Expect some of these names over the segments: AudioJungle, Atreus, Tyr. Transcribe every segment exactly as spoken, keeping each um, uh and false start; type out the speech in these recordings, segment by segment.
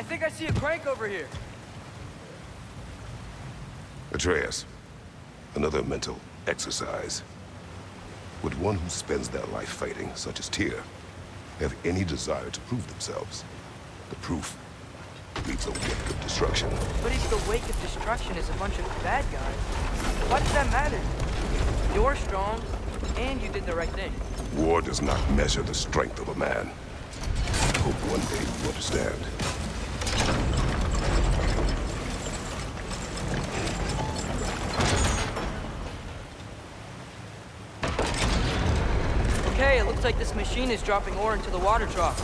I think I see a crank over here. Atreus, another mental exercise. Would one who spends their life fighting, such as Tyr, have any desire to prove themselves? The proof leaves a wake of destruction. But if the wake of destruction is a bunch of bad guys, why does that matter? You're strong, and you did the right thing. War does not measure the strength of a man. I hope one day you understand. It looks like this machine is dropping ore into the water trough.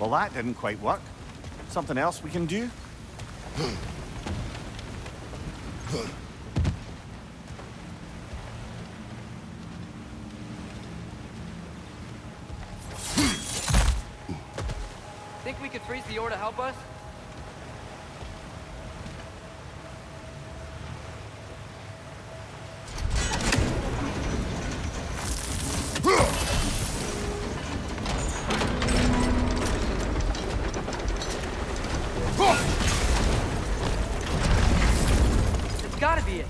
Well, that didn't quite work. Something else we can do? Think we could freeze the ore to help us? It's gotta be it.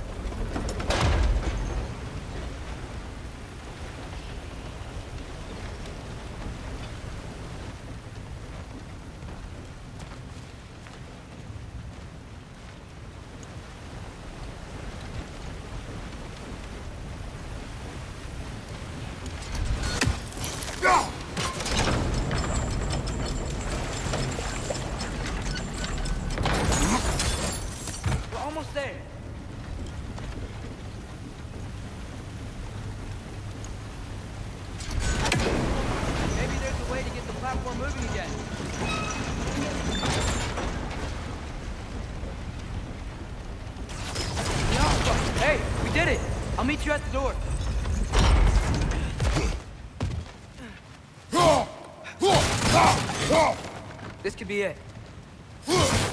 I'll meet you at the door. This could be it.